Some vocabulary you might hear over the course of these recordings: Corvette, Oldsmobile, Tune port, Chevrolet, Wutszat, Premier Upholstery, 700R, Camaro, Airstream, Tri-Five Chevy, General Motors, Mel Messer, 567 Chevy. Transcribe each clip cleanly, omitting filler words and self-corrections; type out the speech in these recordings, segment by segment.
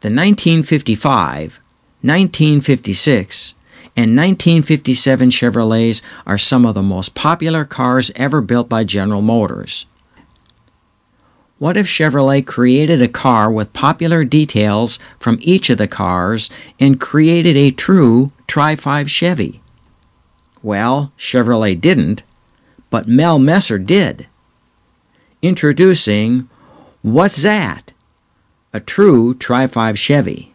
the 1955, 1956, and 1957 Chevrolets are some of the most popular cars ever built by General Motors. What if Chevrolet created a car with popular details from each of the cars and created a true Tri-Five Chevy? Well, Chevrolet didn't, but Mel Messer did. Introducing Wutszat, a true Tri-Five Chevy.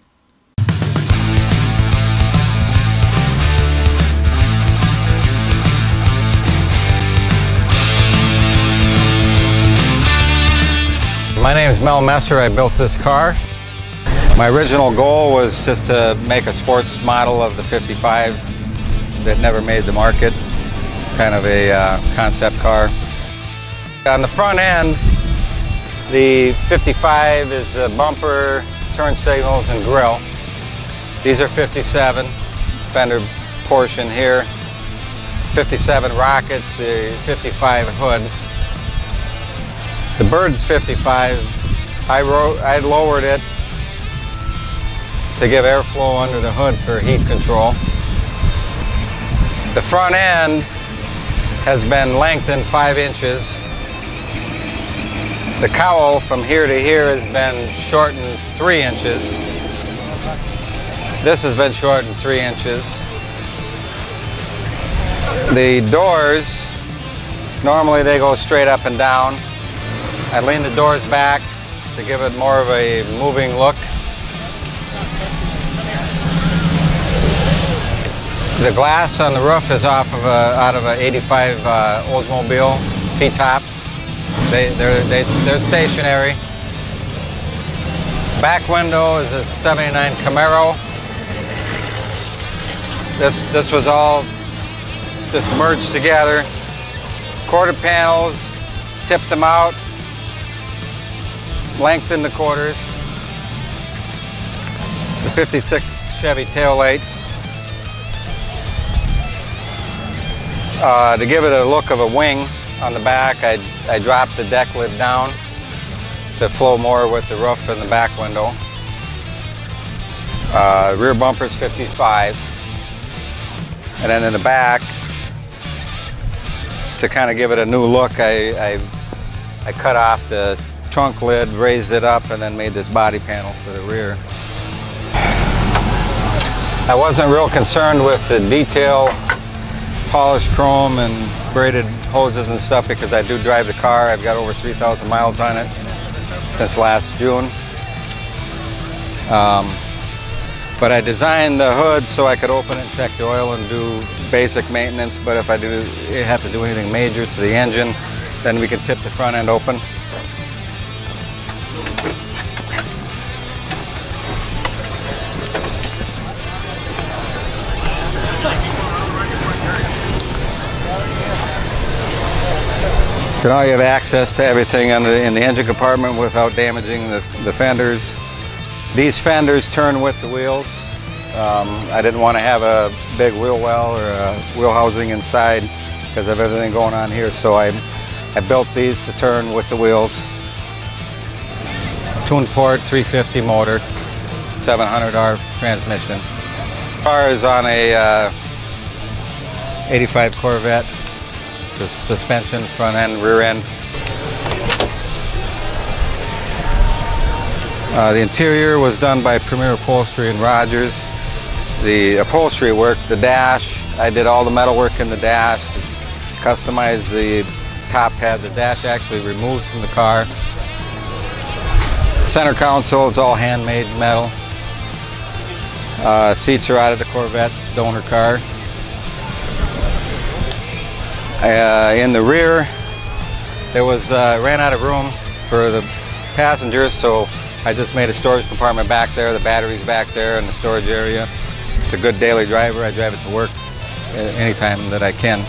My name is Mel Messer. I built this car. My original goal was just to make a sports model of the 55 that never made the market, kind of a concept car. On the front end, the 55 is a bumper, turn signals, and grille. These are 57, fender portion here, 57 rockets, the 55 hood. The bird's 55. I lowered it to give airflow under the hood for heat control. The front end has been lengthened 5 inches. The cowl from here to here has been shortened 3 inches. This has been shortened 3 inches. The doors, normally they go straight up and down. I leaned the doors back to give it more of a moving look. The glass on the roof is off of out of an 85 Oldsmobile T-tops. They're stationary. Back window is a 79 Camaro. This was all just merged together. Quarter panels, tipped them out. Lengthen the quarters, the 56 Chevy taillights to give it a look of a wing on the back. I dropped the deck lid down to flow more with the roof and the back window. Rear bumper's 55, and then in the back to kind of give it a new look, I cut off the trunk lid, raised it up, and then made this body panel for the rear. I wasn't real concerned with the detail, polished chrome and braided hoses and stuff, because I do drive the car. I've got over 3,000 miles on it since last June. But I designed the hood so I could open it and check the oil and do basic maintenance, but if I do have to do anything major to the engine, then we can tip the front end open. So now you have access to everything in the engine compartment without damaging the fenders. These fenders turn with the wheels. I didn't want to have a big wheel well or a wheel housing inside because of everything going on here, so I built these to turn with the wheels. Tune port, 350 motor, 700R transmission. The car is on a 85 Corvette. The suspension, front end, rear end. The interior was done by Premier Upholstery and Rogers. The upholstery work, the dash, I did all the metal work in the dash, customized the top pad. The dash actually removes from the car. Center console, it's all handmade metal. Seats are out of the Corvette donor car. In the rear, there was ran out of room for the passengers, so I just made a storage compartment back there, the batteries back there, and the storage area. It's a good daily driver. I drive it to work anytime that I can.